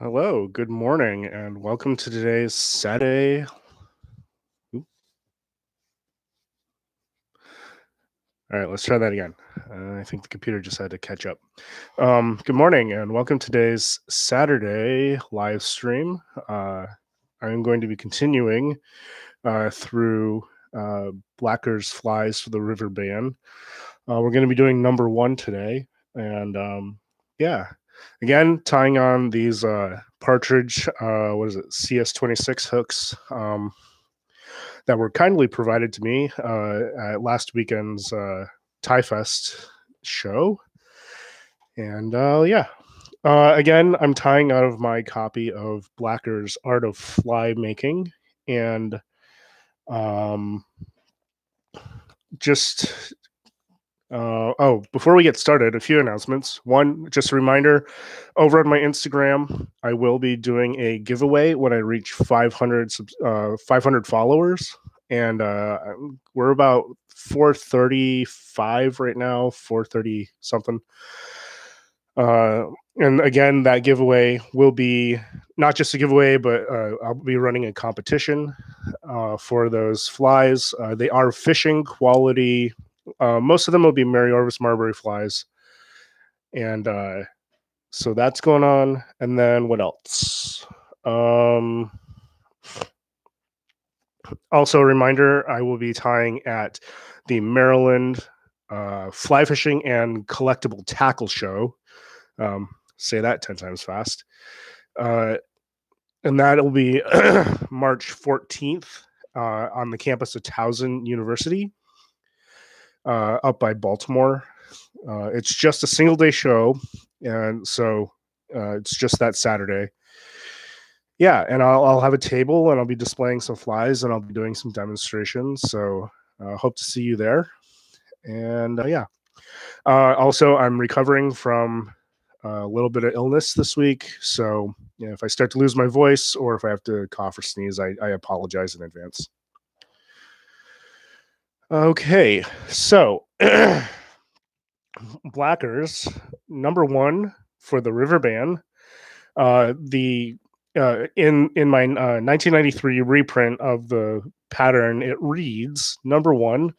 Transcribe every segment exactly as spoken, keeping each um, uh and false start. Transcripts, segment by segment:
Hello, good morning, and welcome to today's Saturday. Ooh. All right, let's try that again. Uh, I think the computer just had to catch up. Um, good morning, and welcome to today's Saturday live stream. Uh, I'm going to be continuing uh, through uh, Blacker's Flies for the River Bann. Uh, we're going to be doing number one today, and um, yeah. Again, tying on these uh, partridge, uh, what is it, C S twenty-six hooks um, that were kindly provided to me uh, at last weekend's uh, TIE Fest show. And uh, yeah, uh, again, I'm tying out of my copy of Blacker's Art of Fly Making, and um, just... Uh, oh, before we get started, a few announcements. One, just a reminder, over on my Instagram, I will be doing a giveaway when I reach five hundred, uh, five hundred followers. And uh, we're about four thirty-five right now, four thirty something. Uh, and again, that giveaway will be not just a giveaway, but uh, I'll be running a competition uh, for those flies. Uh, they are fishing quality. Uh, most of them will be Mary Orvis Marbury flies. And uh, so that's going on. And then what else? Um, also, a reminder, I will be tying at the Maryland uh, Fly Fishing and Collectible Tackle Show. Um, say that ten times fast. Uh, and that will be March fourteenth uh, on the campus of Towson University. Uh, up by Baltimore. Uh, it's just a single day show. And so uh, it's just that Saturday. Yeah. And I'll, I'll have a table and I'll be displaying some flies and I'll be doing some demonstrations. So I uh, hope to see you there. And uh, yeah. Uh, also, I'm recovering from a little bit of illness this week. So you know, if I start to lose my voice or if I have to cough or sneeze, I, I apologize in advance. Okay, so Blacker's number one for the River Bann. Uh, the uh, in in my uh, nineteen ninety-three reprint of the pattern, it reads number one,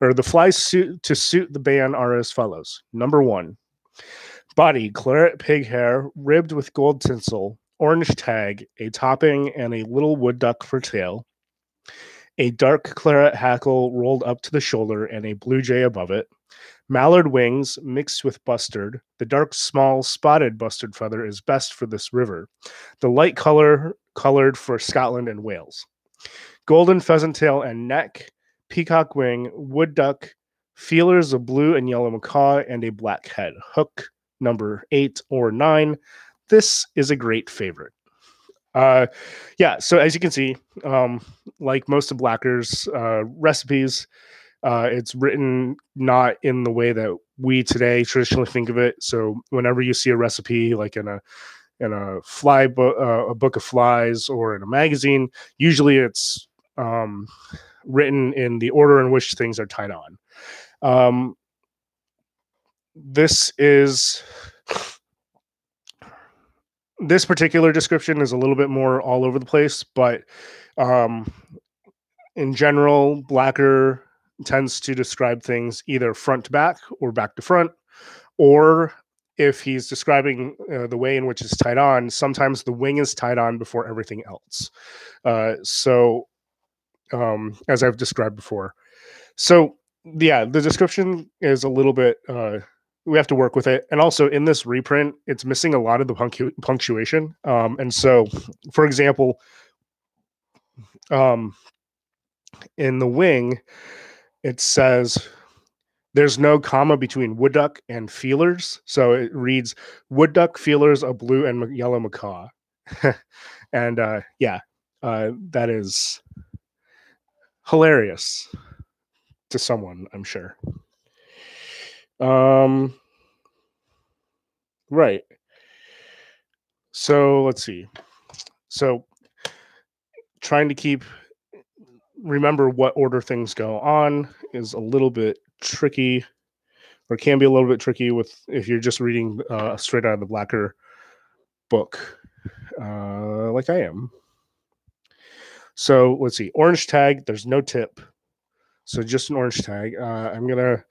or the flies suit to suit the ban are as follows: number one, body claret pig hair, ribbed with gold tinsel, orange tag, a topping, and a little wood duck for tail. A dark claret hackle rolled up to the shoulder and a blue jay above it. Mallard wings mixed with bustard. The dark, small, spotted bustard feather is best for this river. The light color colored for Scotland and Wales. Golden pheasant tail and neck. Peacock wing, wood duck, feelers of blue and yellow macaw, and a black head. Hook number eight or nine. This is a great favorite. Uh, yeah, so as you can see, um, like most of Blacker's uh, recipes, uh, it's written not in the way that we today traditionally think of it. So whenever you see a recipe, like in a in a fly book, uh, a book of flies, or in a magazine, usually it's um, written in the order in which things are tied on. Um, this is. This particular description is a little bit more all over the place, but um, in general, Blacker tends to describe things either front to back or back to front, or if he's describing uh, the way in which it's tied on, sometimes the wing is tied on before everything else. Uh, so um, as I've described before. So yeah, the description is a little bit... Uh, we have to work with it. And also in this reprint, it's missing a lot of the punctu punctuation. Um, and so, for example, um, in the wing, it says there's no comma between wood duck and feelers. So it reads wood duck, feelers, a blue and yellow macaw. And uh, yeah, uh, that is hilarious to someone, I'm sure. Um, right. So let's see. So trying to keep, remember what order things go on is a little bit tricky, or can be a little bit tricky with, if you're just reading, uh, straight out of the Blacker book. uh, like I am. So let's see, orange tag, there's no tip. So just an orange tag. Uh, I'm going to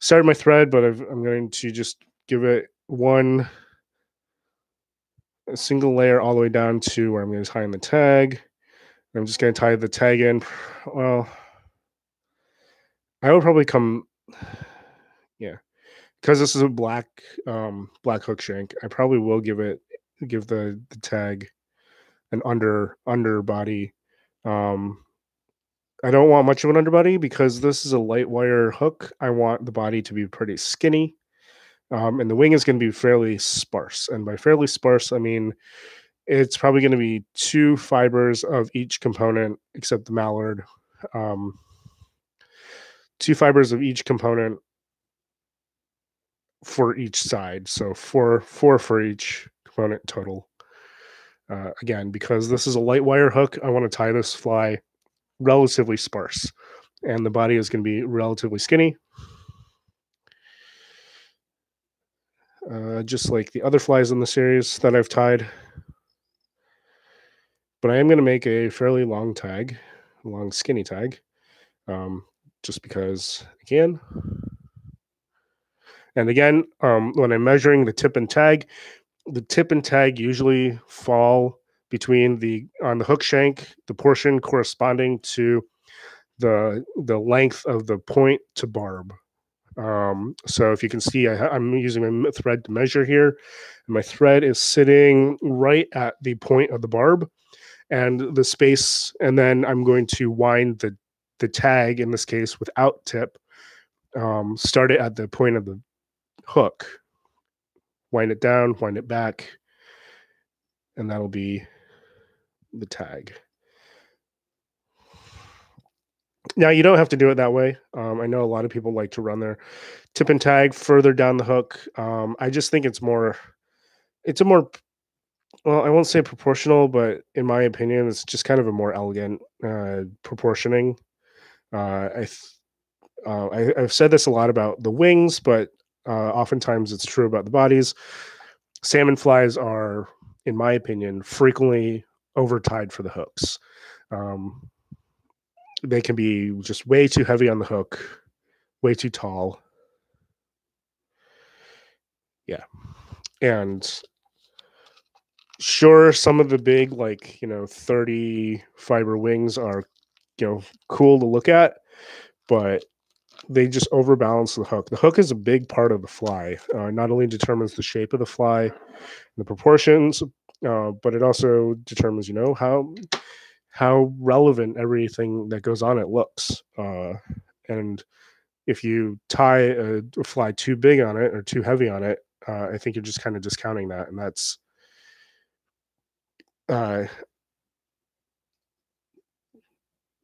start my thread, but I've, I'm going to just give it one a single layer all the way down to where I'm going to tie in the tag. I'm just going to tie the tag in. Well, I would probably come, yeah, because this is a black um, black hook shank. I probably will give it give the, the tag an under underbody. Um, I don't want much of an underbody because this is a light wire hook. I want the body to be pretty skinny, um, and the wing is going to be fairly sparse. And by fairly sparse, I mean it's probably going to be two fibers of each component, except the mallard. Um, two fibers of each component for each side. So four, four for each component total. Uh, again, because this is a light wire hook, I want to tie this fly relatively sparse. And the body is going to be relatively skinny. Uh, just like the other flies in the series that I've tied. But I am going to make a fairly long tag, long skinny tag, um, just because I can. And again, um, when I'm measuring the tip and tag, the tip and tag usually fall between the, on the hook shank, the portion corresponding to the, the length of the point to barb. Um, so if you can see, I, I'm using my thread to measure here. And my thread is sitting right at the point of the barb. And the space, and then I'm going to wind the, the tag, in this case, without tip, um, start it at the point of the hook, wind it down, wind it back, and that'll be the tag. Now, you don't have to do it that way. Um, I know a lot of people like to run their tip and tag further down the hook. Um, I just think it's more, it's a more... well, I won't say proportional, but in my opinion, it's just kind of a more elegant uh, proportioning. Uh, I th uh, I, I've said this a lot about the wings, but uh, oftentimes it's true about the bodies. Salmon flies are, in my opinion, frequently overtied for the hooks. Um, they can be just way too heavy on the hook, way too tall. Yeah. And... sure, some of the big, like, you know, thirty fiber wings are, you know, cool to look at, but they just overbalance the hook. The hook is a big part of the fly. Uh, not only determines the shape of the fly and the proportions, uh, but it also determines, you know, how how relevant everything that goes on it looks. Uh, and if you tie a, a fly too big on it or too heavy on it, uh, I think you're just kind of discounting that, and that's Uh,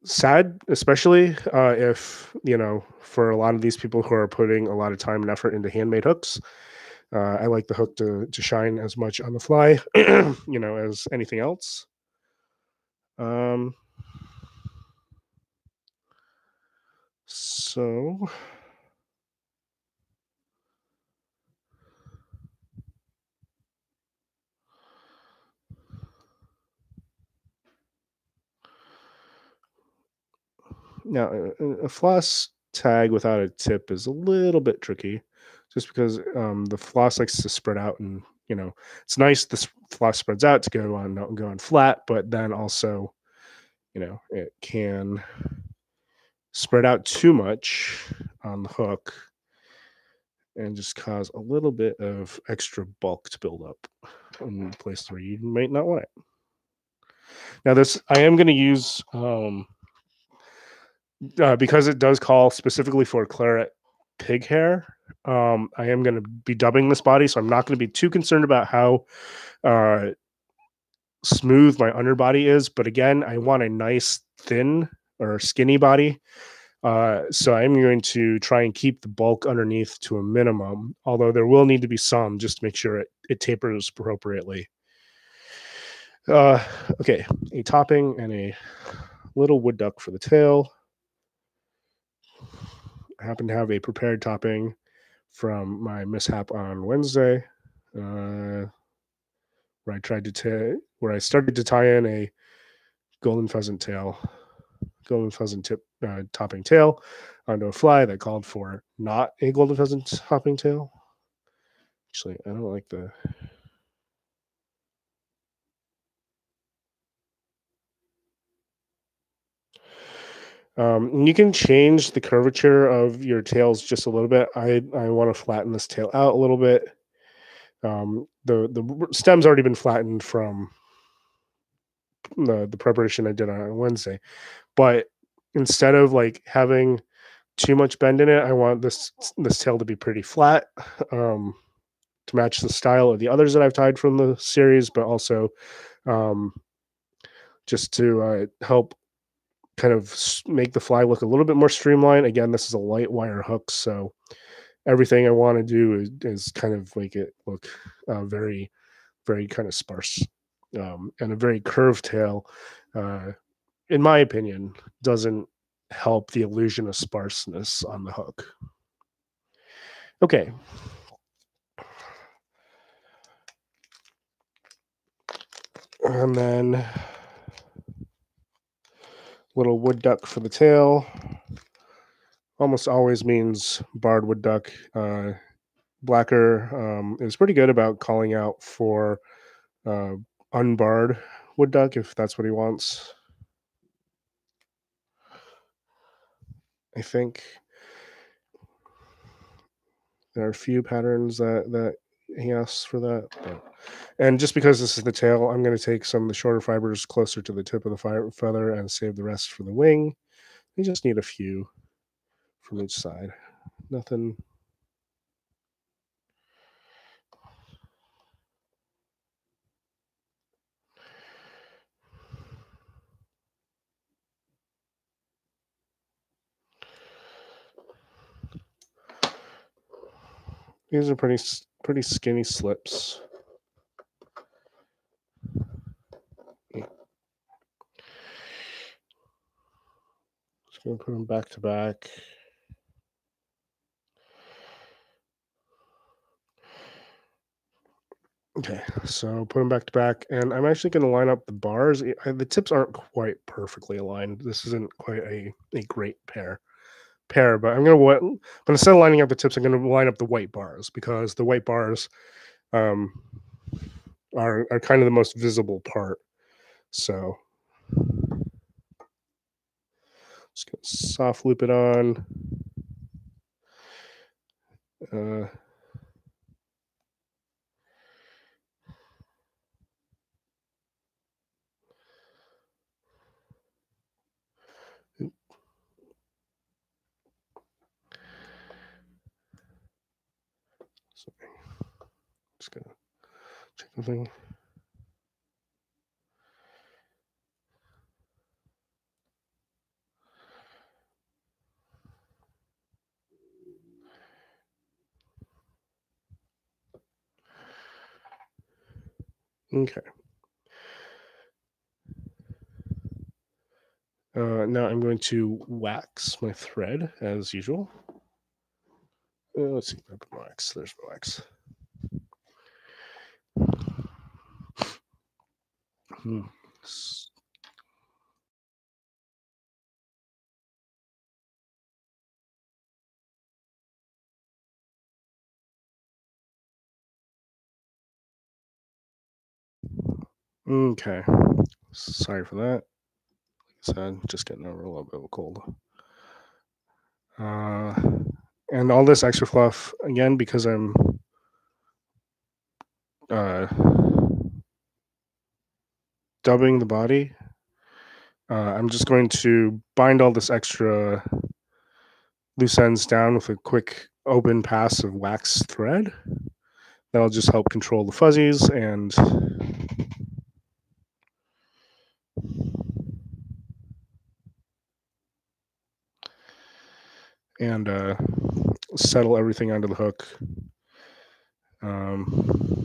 sad, especially uh, if, you know, for a lot of these people who are putting a lot of time and effort into handmade hooks, uh, I like the hook to, to shine as much on the fly, you know, as anything else. Um, so... now, a floss tag without a tip is a little bit tricky just because um, the floss likes to spread out, and, you know, it's nice this floss spreads out to go on, not go on flat, but then also, you know, it can spread out too much on the hook and just cause a little bit of extra bulk to build up in places where you might not want it. Now, this, I am going to use... Um, Uh, because it does call specifically for claret pig hair, um, I am going to be dubbing this body, so I'm not going to be too concerned about how uh, smooth my underbody is. But again, I want a nice, thin or skinny body, uh, so I'm going to try and keep the bulk underneath to a minimum, although there will need to be some, just to make sure it, it tapers appropriately. Uh, okay, a topping and a little wood duck for the tail. I happen to have a prepared topping from my mishap on Wednesday. Uh, where I tried to t- where I started to tie in a golden pheasant tail, golden pheasant tip uh, topping tail onto a fly that called for not a golden pheasant topping tail. Actually, I don't like the. Um, you can change the curvature of your tails just a little bit. I, I want to flatten this tail out a little bit. Um, the, the stem's already been flattened from the, the preparation I did on Wednesday. But instead of like having too much bend in it, I want this this tail to be pretty flat um, to match the style of the others that I've tied from the series, but also um, just to uh, help kind of make the fly look a little bit more streamlined. Again, this is a light wire hook, so everything I want to do is, is kind of make it look uh, very, very kind of sparse. Um, and a very curved tail, uh, in my opinion, doesn't help the illusion of sparseness on the hook. Okay. And then little wood duck for the tail. Almost always means barred wood duck. Uh, Blacker um, is pretty good about calling out for uh, unbarred wood duck if that's what he wants, I think. There are a few patterns that, that he asks for that. But, and just because this is the tail, I'm going to take some of the shorter fibers closer to the tip of the feather and save the rest for the wing. We just need a few from each side. Nothing. These are pretty pretty skinny slips. Just gonna put them back to back. Okay, so put them back to back, and I'm actually gonna line up the bars. The tips aren't quite perfectly aligned. This isn't quite a, a great pair. pair, but I'm going to, but instead of lining up the tips, I'm going to line up the white bars, because the white bars um, are, are kind of the most visible part. So just going to soft loop it on. Uh, Just gonna check the thing. Okay. Uh, now I'm going to wax my thread as usual. Uh, let's see if I put wax. There's my wax. Hmm. Okay. Sorry for that. Like I said, just getting over a little bit of a cold. Uh, and all this extra fluff, again, because I'm uh dubbing the body, uh, I'm just going to bind all this extra loose ends down with a quick open pass of wax thread. That'll just help control the fuzzies and and uh, settle everything onto the hook. Um,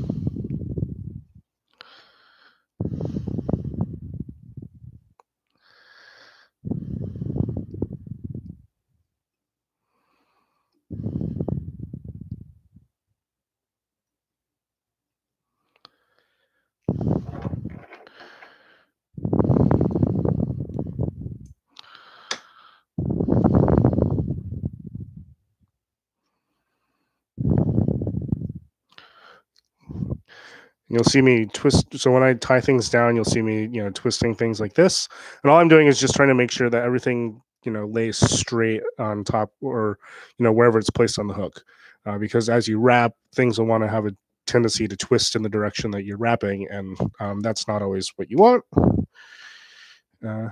You'll see me twist. So when I tie things down, you'll see me, you know, twisting things like this. And all I'm doing is just trying to make sure that everything, you know, lays straight on top, or, you know, wherever it's placed on the hook. Uh, because as you wrap, things will want to have a tendency to twist in the direction that you're wrapping. And um, that's not always what you want. Uh,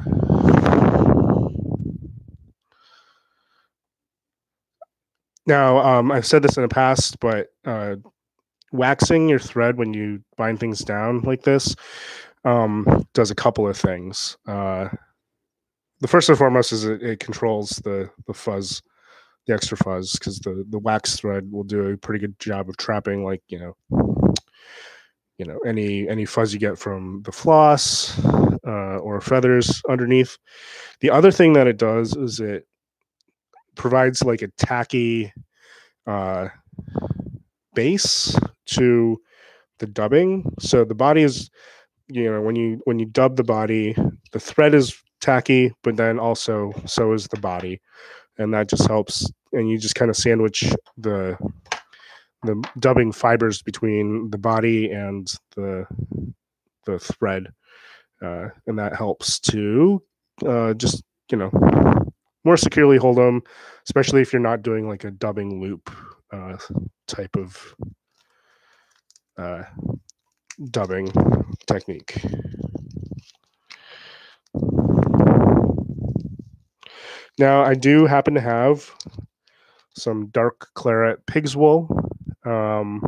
now, um, I've said this in the past, but uh, waxing your thread when you bind things down like this um, does a couple of things. Uh, the first and foremost is it, it controls the, the fuzz, the extra fuzz, because the, the wax thread will do a pretty good job of trapping, like, you know, you know, any any fuzz you get from the floss uh, or feathers underneath. The other thing that it does is it provides like a tacky uh, base to the dubbing. So the body is, you know, when you when you dub the body, the thread is tacky, but then also so is the body, and that just helps. And you just kind of sandwich the the dubbing fibers between the body and the the thread, uh, and that helps to uh, just, you know, more securely hold them, especially if you're not doing like a dubbing loop uh, type of uh, dubbing technique. Now, I do happen to have some dark claret pig's wool. Um,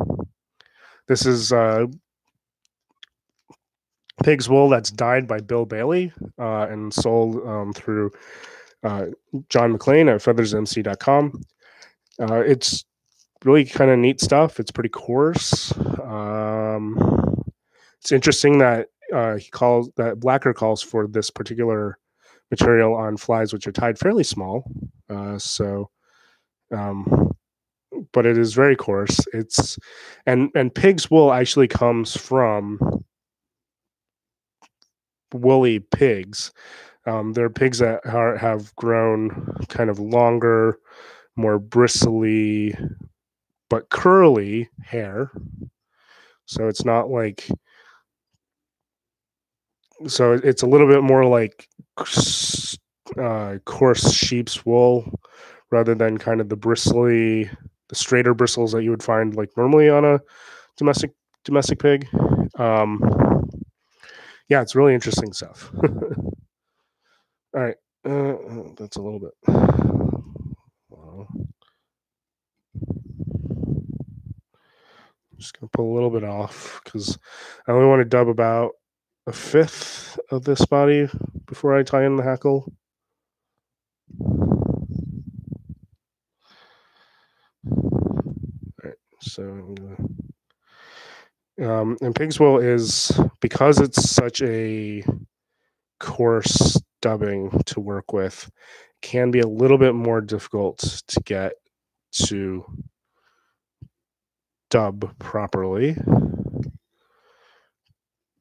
this is uh, pig's wool that's dyed by Bill Bailey uh, and sold um, through uh, John McLean at feathers m c dot com. Uh, it's really kind of neat stuff. It's pretty coarse. Um, it's interesting that uh, he calls that Blacker calls for this particular material on flies which are tied fairly small. Uh, so. Um, but it is very coarse. It's and and pig's wool actually comes from woolly pigs. Um, there are pigs that are, have grown kind of longer, more bristly, but curly hair. So it's not like so it's a little bit more like uh, coarse sheep's wool, rather than kind of the bristly, the straighter bristles that you would find like normally on a domestic domestic pig. Um, yeah, it's really interesting stuff. All right, uh, that's a little bit. Wow. I'm just gonna pull a little bit off because I only want to dub about a fifth of this body before I tie in the hackle. So, um, and pig's wool is, because it's such a coarse dubbing to work with, can be a little bit more difficult to get to dub properly.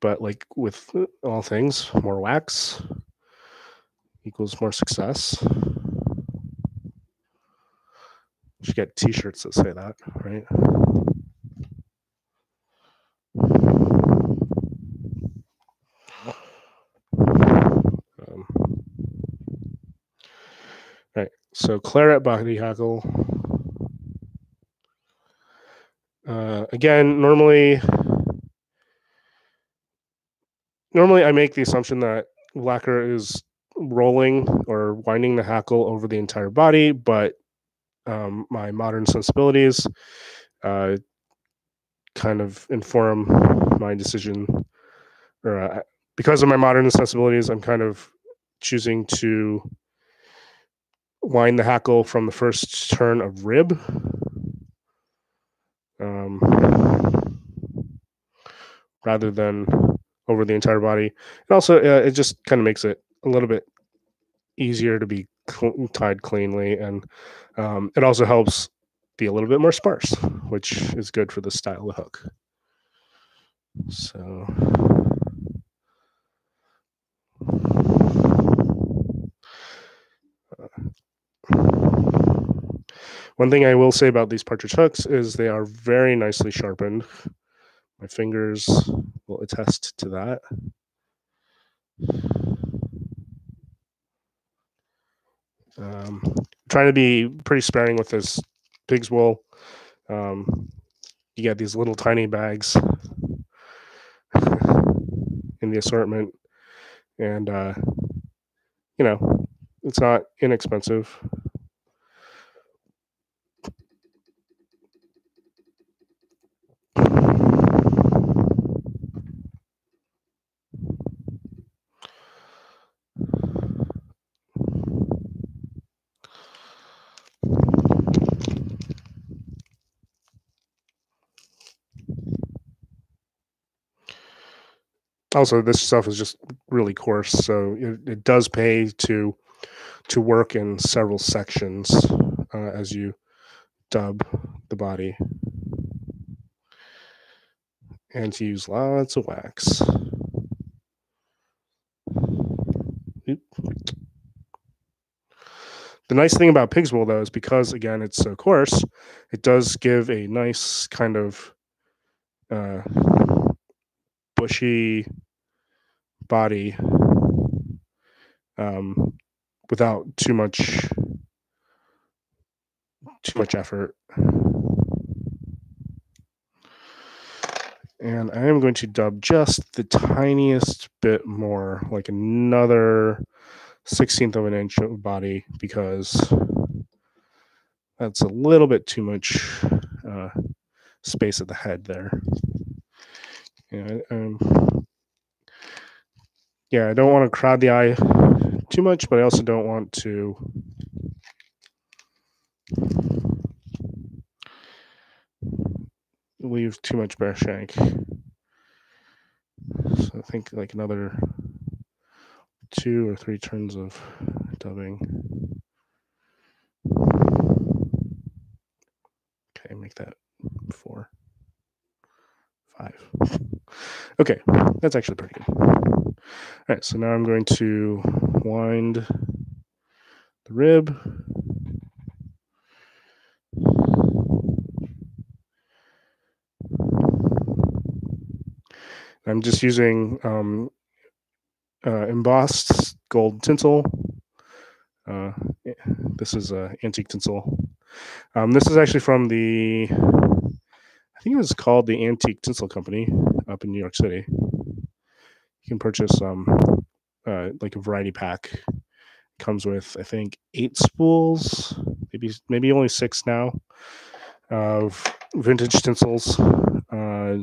But like with all things, more wax equals more success. You should get t-shirts that say that, right? Um, all right, so claret body hackle. Uh, again, normally, normally I make the assumption that lacquer is rolling or winding the hackle over the entire body, but Um, my modern sensibilities uh, kind of inform my decision, or uh, because of my modern sensibilities, I'm kind of choosing to wind the hackle from the first turn of rib, um, rather than over the entire body. And also, uh, it just kind of makes it a little bit easier to be tied cleanly, and um, it also helps be a little bit more sparse, which is good for this style of hook. So, one thing I will say about these partridge hooks is they are very nicely sharpened. My fingers will attest to that. Um, trying to be pretty sparing with this pig's wool. Um, you got these little tiny bags in the assortment, and uh, you know, it's not inexpensive. Also, this stuff is just really coarse, so it, it does pay to to work in several sections uh, as you dub the body, and to use lots of wax. Oop. The nice thing about pig's wool, though, is because, again, it's so coarse, it does give a nice kind of uh, bushy body um, without too much too much effort. And I am going to dub just the tiniest bit more, like another sixteenth of an inch of body, because that's a little bit too much uh, space at the head there. Yeah, um, yeah, I don't want to crowd the eye too much, but I also don't want to leave too much bare shank. So I think like another two or three turns of dubbing. Okay, make that four. Okay, that's actually pretty good. All right, so now I'm going to wind the rib. I'm just using um, uh, embossed gold tinsel. Uh, this is uh, antique tinsel. Um, this is actually from the... I think it was called the Antique Tinsel Company up in New York City. You can purchase um, uh, like a variety pack. It comes with, I think, eight spools, maybe maybe only six now, of vintage tinsels. Uh,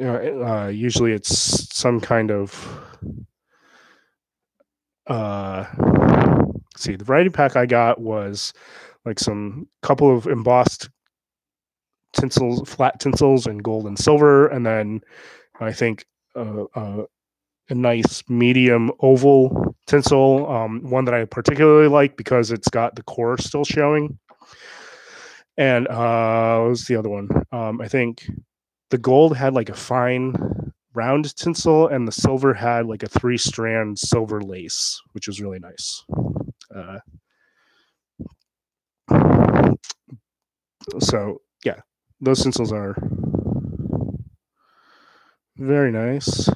uh, usually it's some kind of... Uh, let's see, the variety pack I got was... like some couple of embossed tinsels, flat tinsels in gold and silver. And then I think uh, uh, a nice medium oval tinsel, um, one that I particularly like because it's got the core still showing. And uh, what was the other one? Um, I think the gold had like a fine round tinsel and the silver had like a three strand silver lace, which was really nice. Uh, So, yeah, those tinsels are very nice.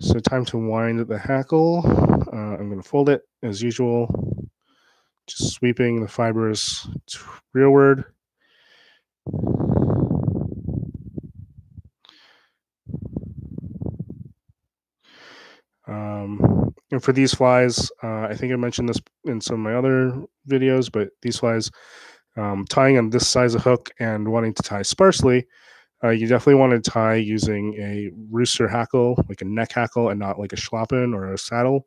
So time to wind the hackle. Uh, I'm going to fold it as usual, just sweeping the fibers rearward. Um, and for these flies, uh, I think I mentioned this in some of my other videos, but these flies... Um, tying on this size of hook and wanting to tie sparsely, uh, you definitely want to tie using a rooster hackle, like a neck hackle, and not like a schloppen or a saddle,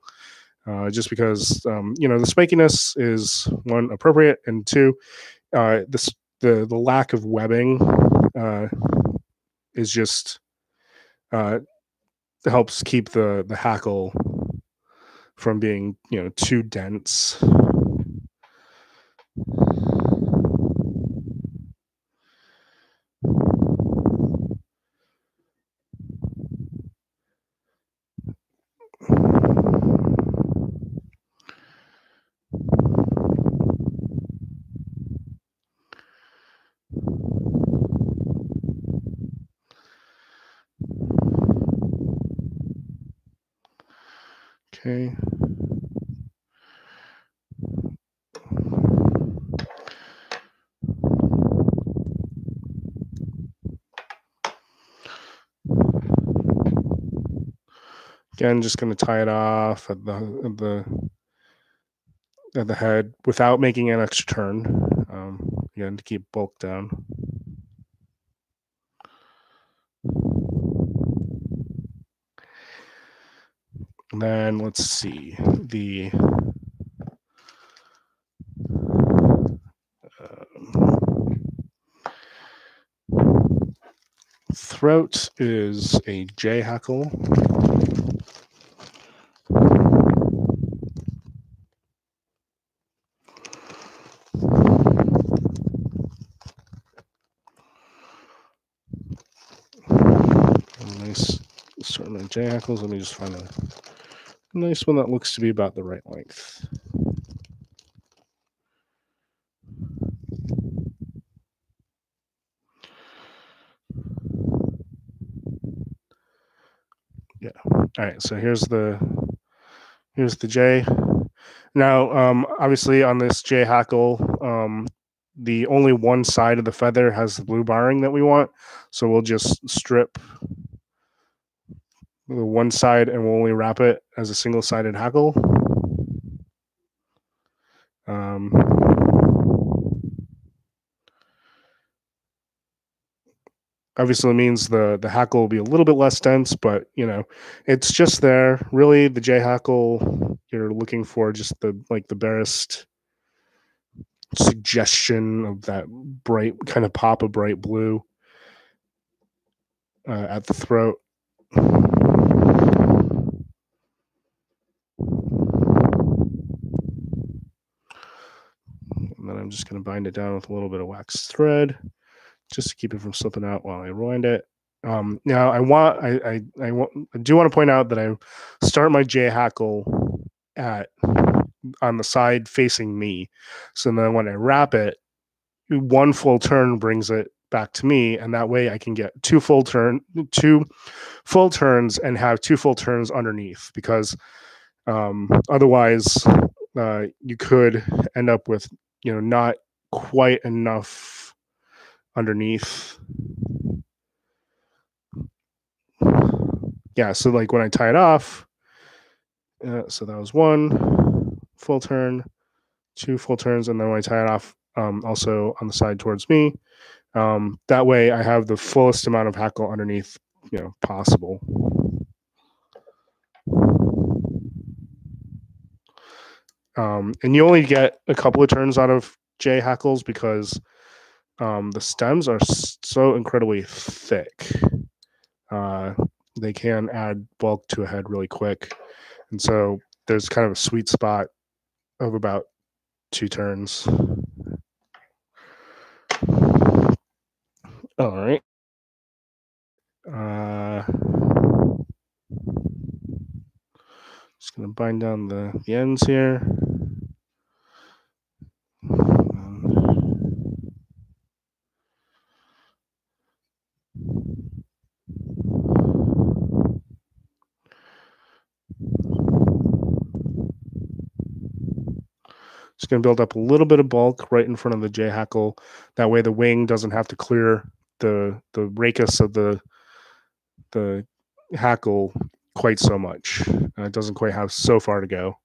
uh, just because, um, you know, the spikiness is, one, appropriate, and two, uh, this, the, the lack of webbing uh, is just uh, helps keep the, the hackle from being, you know, too dense. Okay. Again, just going to tie it off at the at the at the head without making an extra turn. Um, again, to keep bulk down. And then let's see the um, throat is a J hackle. J hackles. Let me just find a nice one that looks to be about the right length. Yeah. All right. So here's the here's the J. Now, um, obviously, on this J hackle, um, the only one side of the feather has the blue barring that we want. So we'll just strip the one side and we'll only wrap it as a single-sided hackle. Um, obviously it means the, the hackle will be a little bit less dense, but you know, it's just there. Really, the J hackle, you're looking for just the like the barest suggestion of that bright kind of pop of bright blue uh, at the throat. I'm just going to bind it down with a little bit of wax thread just to keep it from slipping out while I wind it. Um, now I want, I, I, I, want, I do want to point out that I start my J hackle at, on the side facing me. So then when I wrap it, one full turn brings it back to me. And that way I can get two full turn, two full turns and have two full turns underneath, because um, otherwise uh, you could end up with, you know, not quite enough underneath. Yeah, so like when I tie it off, uh, so that was one full turn, two full turns, and then when I tie it off, um, also on the side towards me, um, that way I have the fullest amount of hackle underneath, you know, possible. Um, and you only get a couple of turns out of J hackles because um, the stems are so incredibly thick. Uh, they can add bulk to a head really quick. And so there's kind of a sweet spot of about two turns. All right. Uh, just going to bind down the, the ends here. Just going to build up a little bit of bulk right in front of the J hackle. That way the wing doesn't have to clear the the rachis of the the hackle quite so much. Uh, it doesn't quite have so far to go.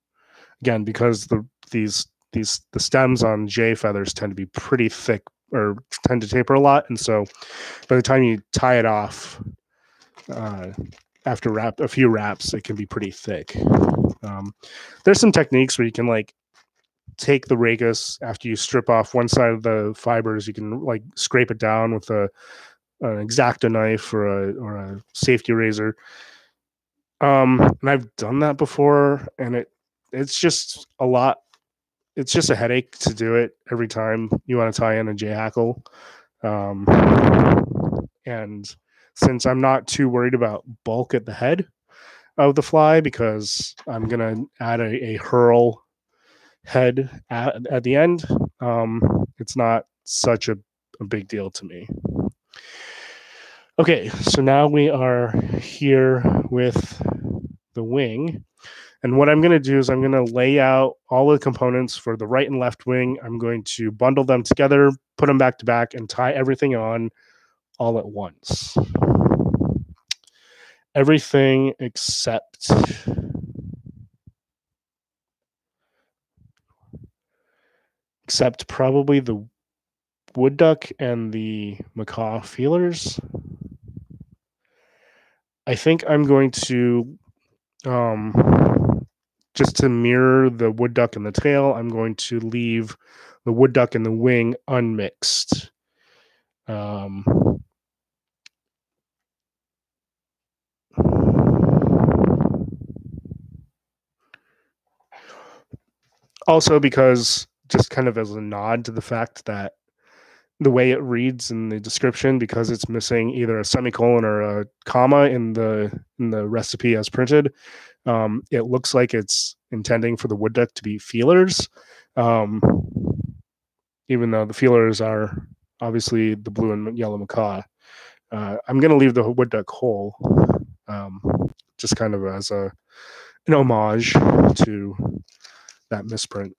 Again, because the these these the stems on J feathers tend to be pretty thick or tend to taper a lot, and so by the time you tie it off uh, after wrap a few wraps, it can be pretty thick. Um, there's some techniques where you can like take the rachis after you strip off one side of the fibers. You can like scrape it down with a an X-Acto knife or a or a safety razor. Um, and I've done that before, and it it's just a lot. It's just a headache to do it every time you want to tie in a J hackle. Um, and since I'm not too worried about bulk at the head of the fly, because I'm gonna add a, a hurl head at, at the end, um, it's not such a, a big deal to me. Okay, so now we are here with the wing, And what I'm going to do is I'm going to lay out all the components for the right and left wing. I'm going to bundle them together, put them back to back, and tie everything on all at once. Everything except except probably the wood duck and the macaw feelers. I think I'm going to, um, just to mirror the wood duck and the tail, I'm going to leave the wood duck and the wing unmixed. Um, also because, just kind of as a nod to the fact that the way it reads in the description, because it's missing either a semicolon or a comma in the in the recipe as printed, um, it looks like it's intending for the wood duck to be feelers, um, even though the feelers are obviously the blue and yellow macaw. Uh, I'm going to leave the wood duck whole, um, just kind of as a an homage to that misprint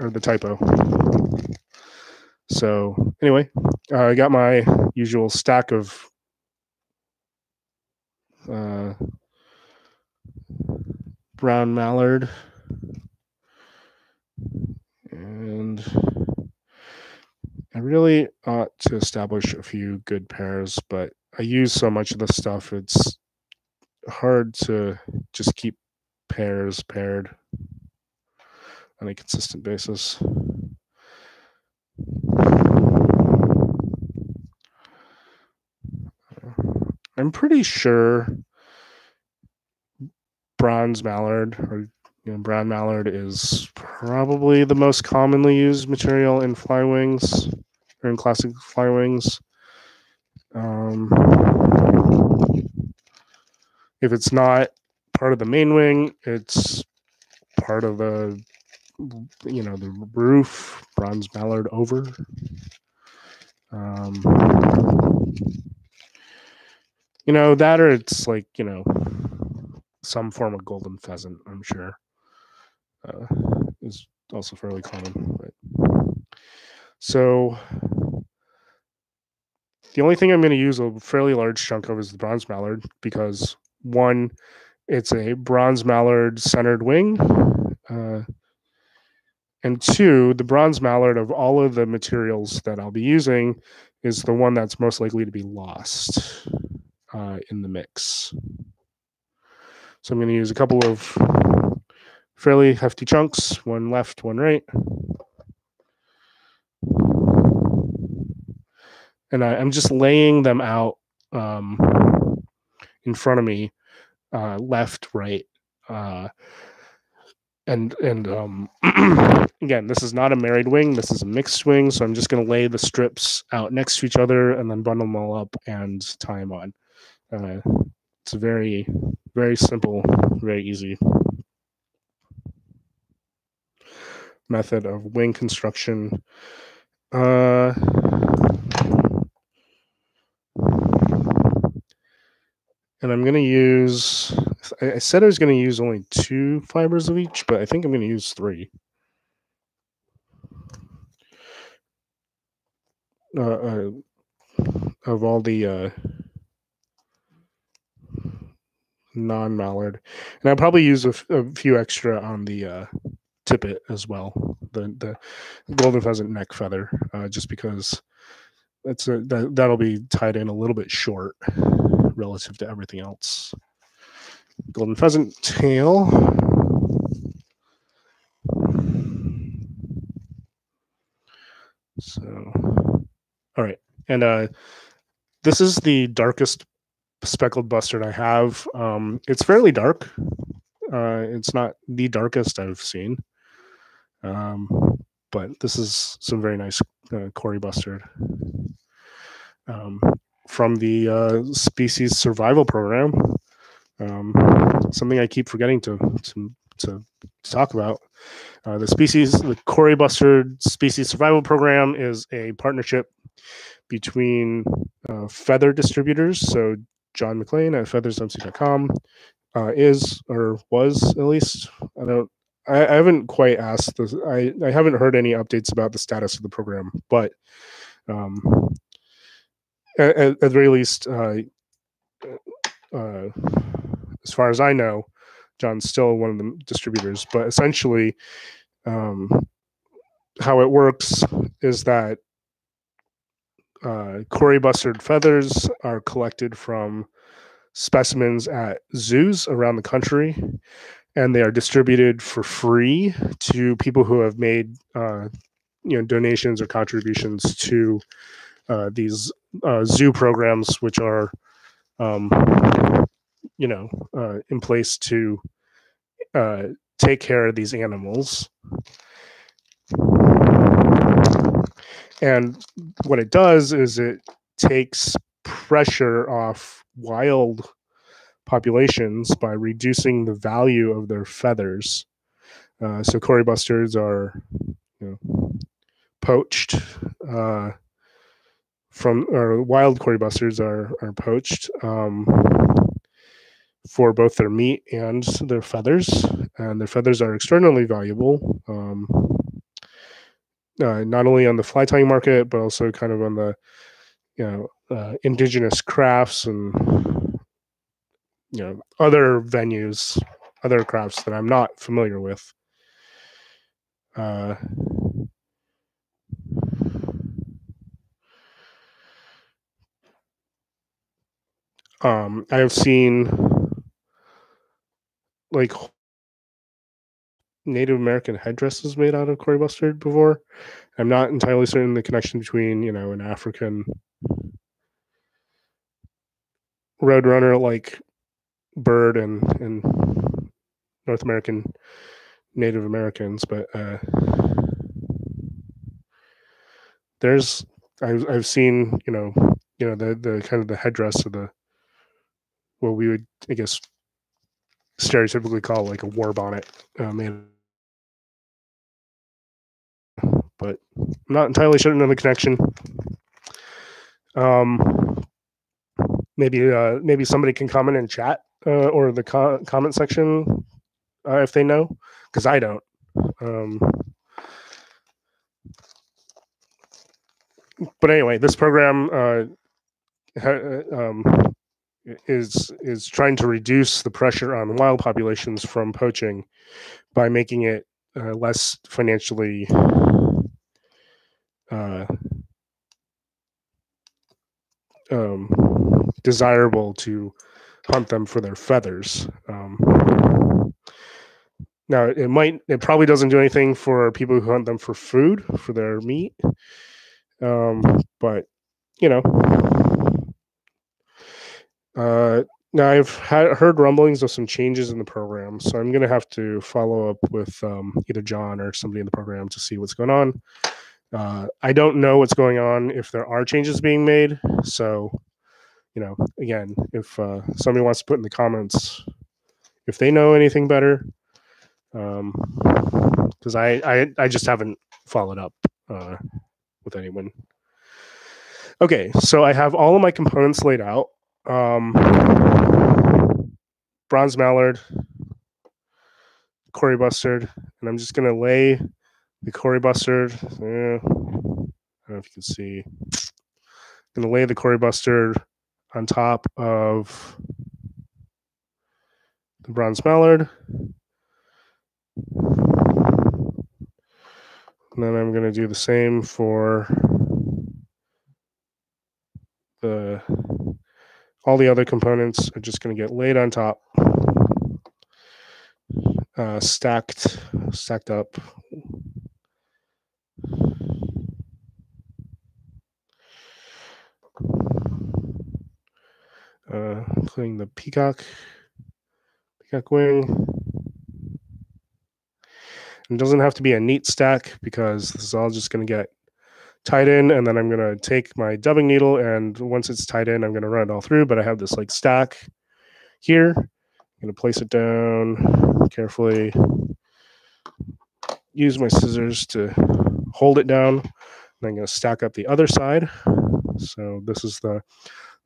or the typo. So anyway, uh, I got my usual stack of uh, brown mallard, and I really ought to establish a few good pairs, but I use so much of this stuff, it's hard to just keep pairs paired on a consistent basis. I'm pretty sure bronze mallard or you know, brown mallard is probably the most commonly used material in fly wings or in classic fly wings. Um, if it's not part of the main wing, it's part of the you know the roof. Bronze mallard over. Um, You know, that or it's like, you know, some form of golden pheasant, I'm sure, uh, is also fairly common. But. So the only thing I'm going to use a fairly large chunk of is the bronze mallard because, one, it's a bronze mallard centered wing. Uh, and two, the bronze mallard of all of the materials that I'll be using is the one that's most likely to be lost. Uh, in the mix. So I'm going to use a couple of fairly hefty chunks, one left, one right. And I, I'm just laying them out um, in front of me, uh, left, right. Uh, and and um, again, this is not a married wing, this is a mixed wing. So I'm just going to lay the strips out next to each other and then bundle them all up and tie them on. Uh, it's very, very simple, very easy method of wing construction. Uh, and I'm going to use, I said I was going to use only two fibers of each, but I think I'm going to use three. Uh, uh, of all the... Uh, non-mallard, and I'll probably use a, f a few extra on the uh, tippet as well, the the golden pheasant neck feather, uh, just because that's a, that, that'll be tied in a little bit short relative to everything else. Golden pheasant tail. So, all right, and uh, this is the darkest speckled bustard I have. Um, it's fairly dark. Uh, it's not the darkest I've seen. Um, but this is some very nice uh, Kori bustard um, from the uh, Species Survival Program. Um, something I keep forgetting to to, to talk about. Uh, the species, the Kori bustard Species Survival Program is a partnership between uh, feather distributors. So John McLean at feathers m c dot com uh, is, or was at least. I don't, I, I haven't quite asked this. I, I haven't heard any updates about the status of the program, but um, at, at the very least, uh, uh, as far as I know, John's still one of the distributors, but essentially um, how it works is that uh, Kori Bustard feathers are collected from specimens at zoos around the country, and they are distributed for free to people who have made uh, you know, donations or contributions to uh, these uh, zoo programs, which are um, you know, uh, in place to uh, take care of these animals. And what it does is it takes pressure off wild populations by reducing the value of their feathers. Uh, so Kori Bustards are, you know, poached uh, from, or wild Kori Bustards are are poached um, for both their meat and their feathers, and their feathers are extraordinarily valuable. Um, uh, not only on the fly tying market, but also kind of on the, you know, uh, indigenous crafts and, you know, other venues, other crafts that I'm not familiar with. Uh, um, I have seen like Native American headdresses made out of Kori Bustard before. I'm not entirely certain the connection between, you know, an African roadrunner like bird and and North American Native Americans, but uh there's I've I've seen, you know, you know the the kind of the headdress of the, what we would, I guess, stereotypically call like a war bonnet, uh, made, but I'm not entirely certain of the connection. Um maybe uh maybe somebody can comment in chat. Uh, or the co comment section, uh, if they know, because I don't. Um, but anyway, this program uh, ha um, is is trying to reduce the pressure on wild populations from poaching by making it uh, less financially uh, um, desirable to hunt them for their feathers. Um, now it might, it probably doesn't do anything for people who hunt them for food, for their meat. Um, but you know, uh, now I've had, heard rumblings of some changes in the program, so I'm going to have to follow up with um, either John or somebody in the program to see what's going on. Uh, I don't know what's going on, if there are changes being made. So, you know, again, if uh, somebody wants to put in the comments if they know anything better, because um, I, I I just haven't followed up uh, with anyone. Okay, so I have all of my components laid out. Um, bronze mallard, Kori Bustard, and I'm just gonna lay the Kori Bustard. Yeah, I don't know if you can see. I'm gonna lay the Kori Bustard on top of the bronze mallard. And then I'm going to do the same for the, all the other components are just going to get laid on top, uh, stacked, stacked up. Uh, including the peacock, peacock wing. And it doesn't have to be a neat stack, because this is all just going to get tied in, and then I'm going to take my dubbing needle, and once it's tied in, I'm going to run it all through. But I have this like stack here. I'm going to place it down carefully. Use my scissors to hold it down. And I'm going to stack up the other side. So this is the,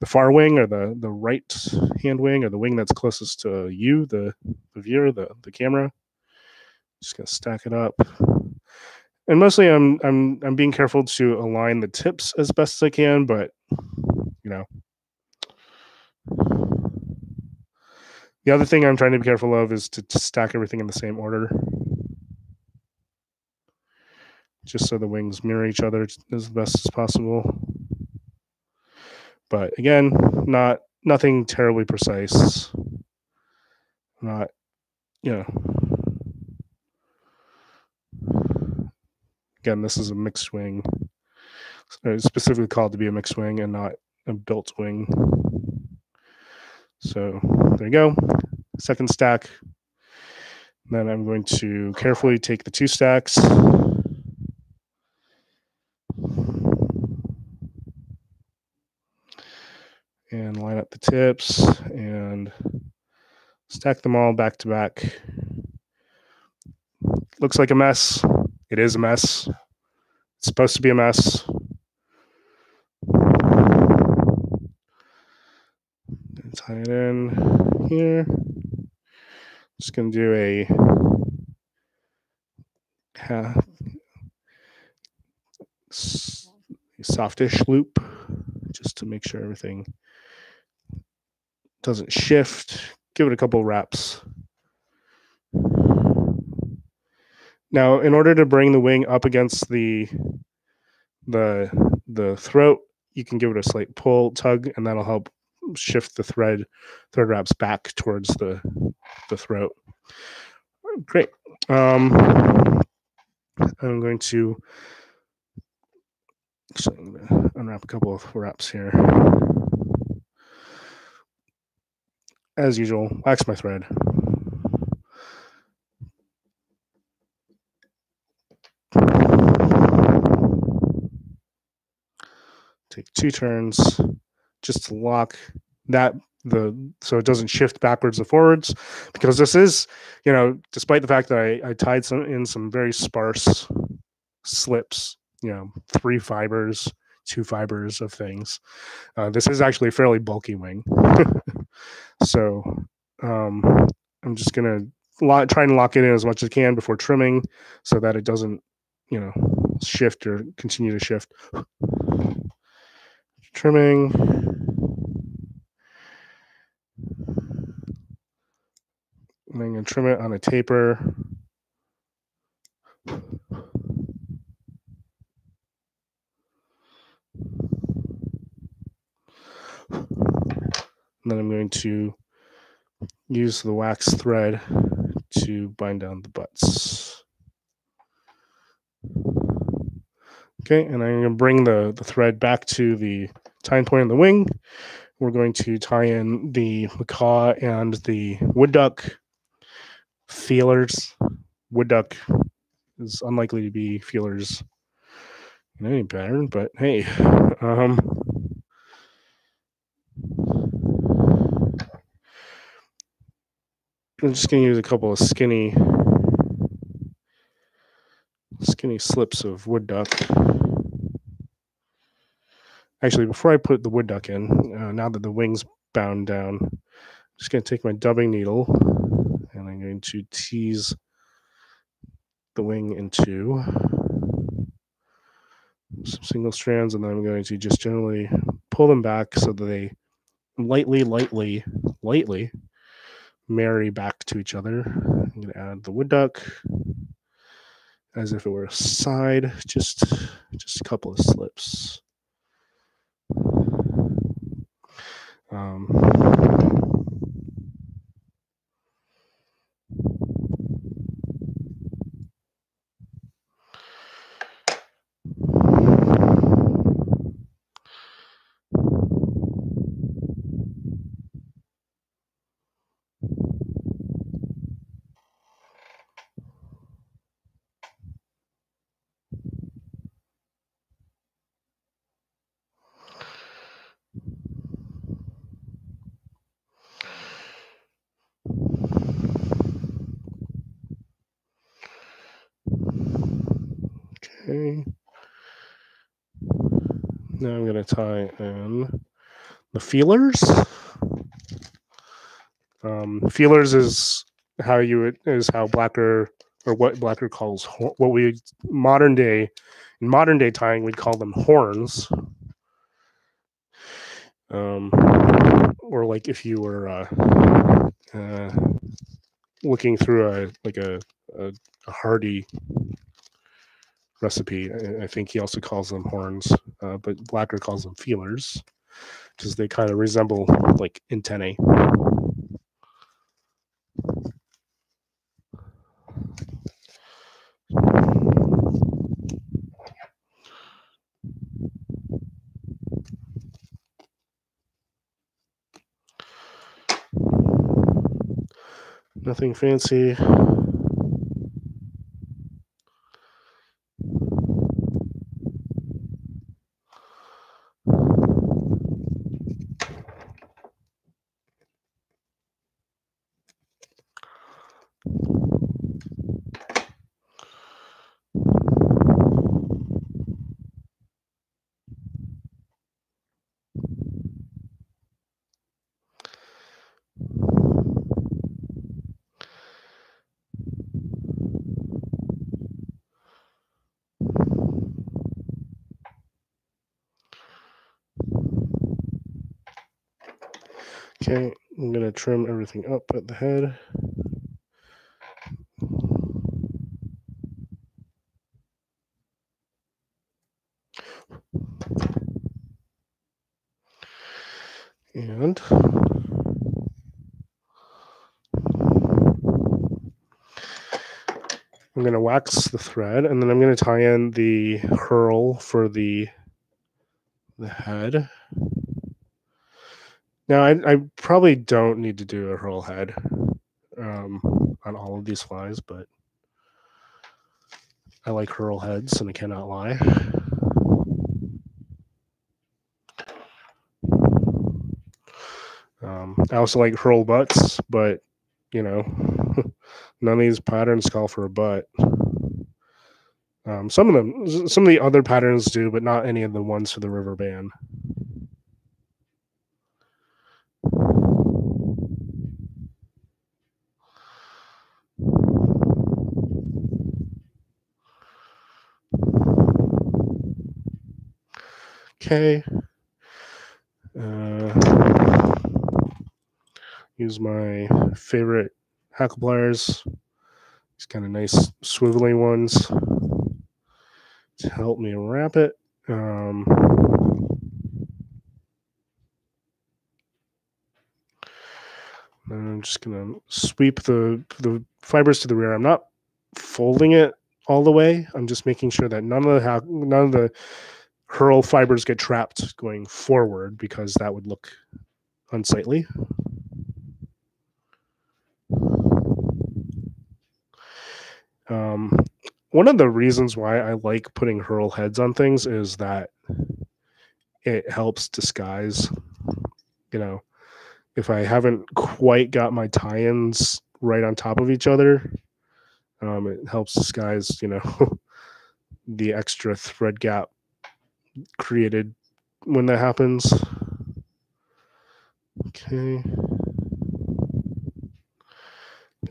the far wing, or the, the right hand wing, or the wing that's closest to you, the, the viewer, the, the camera. Just going to stack it up. And mostly I'm, I'm, I'm being careful to align the tips as best as I can, but, you know. The other thing I'm trying to be careful of is to, to stack everything in the same order, just so the wings mirror each other as best as possible. But again, not nothing terribly precise. Not, you know. Again, this is a mixed wing. It's specifically called to be a mixed wing and not a built wing. So there you go, second stack. Then I'm going to carefully take the two stacks. And line up the tips and stack them all back to back. Looks like a mess. It is a mess. It's supposed to be a mess. Tie it in here. Just gonna do a half softish loop just to make sure everything doesn't shift. Give it a couple wraps. Now, in order to bring the wing up against the the the throat, you can give it a slight pull, tug, and that'll help shift the thread thread wraps back towards the the throat. Great. um I'm going to actually I'm gonna unwrap a couple of wraps here. As usual, wax my thread. Take two turns just to lock that, the so it doesn't shift backwards or forwards, because this is, you know, despite the fact that I, I tied some in some very sparse slips, you know, three fibers, two fibers of things. Uh, this is actually a fairly bulky wing. So um, I'm just gonna lock, try and lock it in as much as I can before trimming, so that it doesn't, you know, shift or continue to shift. Trimming. And I'm going to trim it on a taper. And then I'm going to use the wax thread to bind down the butts. Okay, and I'm going to bring the, the thread back to the tying point of the wing. We're going to tie in the macaw and the wood duck feelers. Wood duck is unlikely to be feelers in any pattern, but hey. Um, I'm just going to use a couple of skinny, skinny slips of wood duck. Actually, before I put the wood duck in, uh, now that the wing's bound down, I'm just going to take my dubbing needle and I'm going to tease the wing into some single strands, and then I'm going to just generally pull them back so that they lightly, lightly, lightly marry back to each other. I'm going to add the wood duck as if it were a side, just, just a couple of slips. Um, Now I'm going to tie in the feelers. Um, feelers is how you is how Blacker or what Blacker calls what we modern day in modern day tying we'd call them horns. Um, or like if you were uh, uh, looking through a like a a, a hardy recipe, I, I think he also calls them horns, uh, but Blacker calls them feelers because they kind of resemble like antennae. Nothing fancy. Okay, I'm going to trim everything up at the head. And I'm going to wax the thread, and then I'm going to tie in the hurl for the, the head. Now, I, I probably don't need to do a hurl head um, on all of these flies, but I like hurl heads, and I cannot lie. Um, I also like hurl butts, but, you know, none of these patterns call for a butt. Um, some of them, some of the other patterns do, but not any of the ones for the River Bann. Okay. Uh, use my favorite hackle pliers. These kind of nice swiveling ones to help me wrap it. Um, I'm just gonna sweep the the fibers to the rear. I'm not folding it all the way. I'm just making sure that none of the none of the hurl fibers get trapped going forward, because that would look unsightly. Um, one of the reasons why I like putting hurl heads on things is that it helps disguise. You know, if I haven't quite got my tie-ins right on top of each other, um, it helps disguise, you know, the extra thread gap created when that happens. Okay.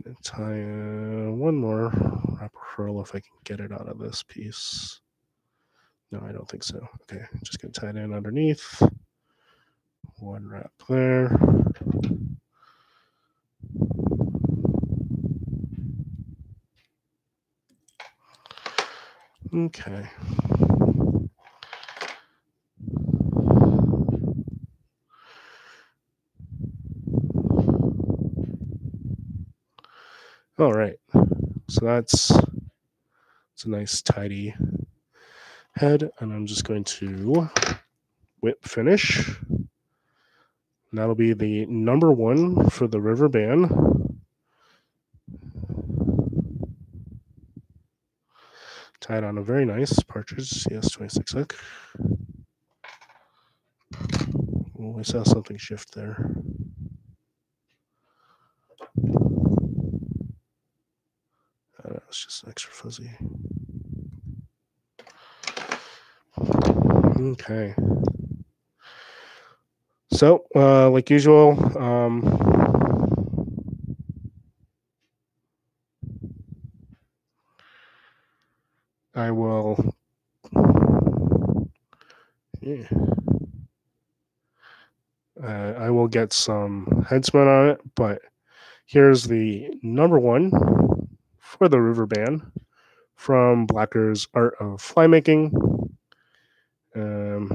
Gonna tie uh, one more wrapper hurl if I can get it out of this piece. No, I don't think so. Okay, I'm just gonna tie it in underneath. One wrap there. Okay. All right, so that's it's a nice tidy head, and I'm just going to whip finish. And that'll be the number one for the River Bann. Tied on a very nice partridge C S twenty-six hook. Oh, I saw something shift there. It's just extra fuzzy. Okay. So, uh, like usual, um, I will. Yeah. Uh, I will get some headspin on it, but here's the number one for the River Bann from Blacker's Art of Fly Making. Um,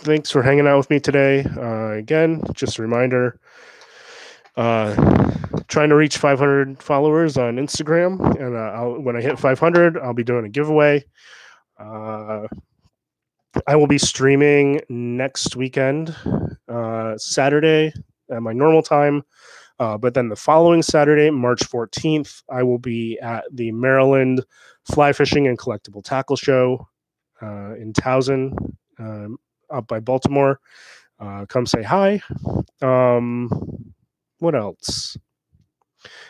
thanks for hanging out with me today. Uh, again, just a reminder, uh, trying to reach five hundred followers on Instagram, and uh, I'll, when I hit five hundred, I'll be doing a giveaway. Uh, I will be streaming next weekend, uh, Saturday at my normal time. Uh, but then the following Saturday, March fourteenth, I will be at the Maryland Fly Fishing and Collectible Tackle Show uh, in Towson, um, up by Baltimore. Uh, come say hi. Um, what else?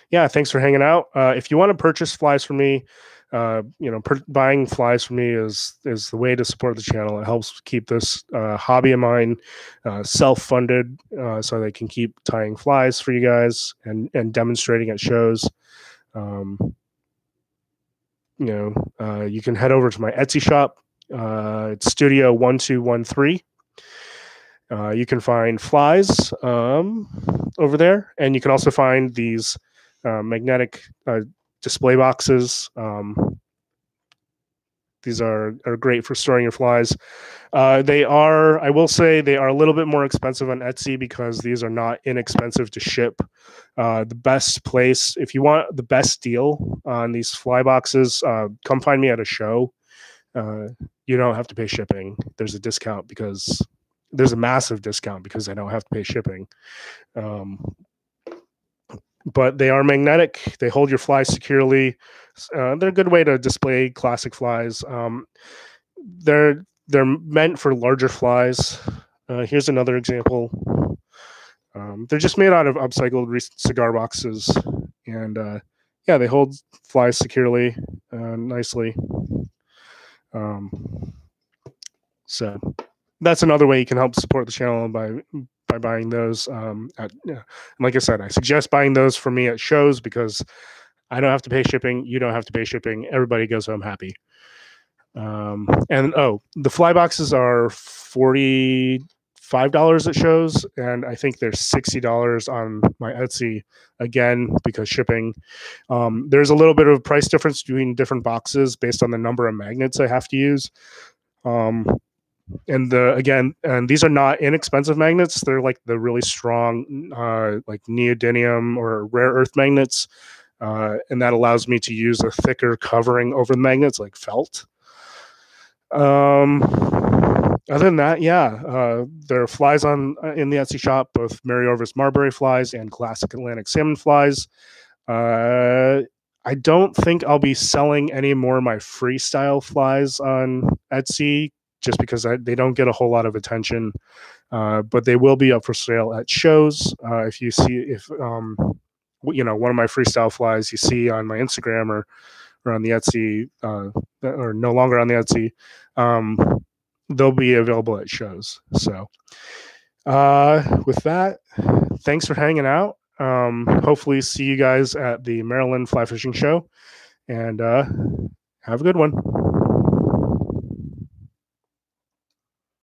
Yeah, thanks for hanging out. Uh, if you want to purchase flies from me, uh, you know, per buying flies from me is is the way to support the channel. It helps keep this uh, hobby of mine uh, self-funded, uh, so they can keep tying flies for you guys and and demonstrating at shows. Um, you know, uh, you can head over to my Etsy shop. Uh, it's Studio twelve thirteen. Uh, you can find flies um, over there, and you can also find these uh, magnetic uh, display boxes. Um, these are, are great for storing your flies. Uh, they are, I will say, they are a little bit more expensive on Etsy because these are not inexpensive to ship. Uh, the best place, if you want the best deal on these fly boxes, uh, come find me at a show. Uh, you don't have to pay shipping. There's a discount because... There's a massive discount because I don't have to pay shipping. Um, but they are magnetic. They hold your fly securely. Uh, they're a good way to display classic flies. Um, they're they're meant for larger flies. Uh, here's another example. Um, they're just made out of upcycled cigar boxes. And uh, yeah, they hold flies securely, uh, nicely. Um, so... That's another way you can help support the channel by by buying those. Um, at, yeah. And like I said, I suggest buying those for me at shows because I don't have to pay shipping. You don't have to pay shipping. Everybody goes home happy. Um, and oh, the fly boxes are forty-five dollars at shows, and I think they're sixty dollars on my Etsy, again, because shipping. Um, there's a little bit of price difference between different boxes based on the number of magnets I have to use. Um, And the again, and these are not inexpensive magnets. They're like the really strong, uh, like neodymium or rare earth magnets, uh, and that allows me to use a thicker covering over the magnets, like felt. Um, other than that, yeah, uh, there are flies on in the Etsy shop, both Mary Orvis Marbury flies and classic Atlantic salmon flies. Uh, I don't think I'll be selling any more of my freestyle flies on Etsy, just because I, they don't get a whole lot of attention, uh, but they will be up for sale at shows. Uh, if you see, if um, you know, one of my freestyle flies you see on my Instagram or, or on the Etsy, uh, or no longer on the Etsy, um, they'll be available at shows. So uh, with that, thanks for hanging out. Um, hopefully see you guys at the Maryland Fly Fishing Show, and uh, have a good one.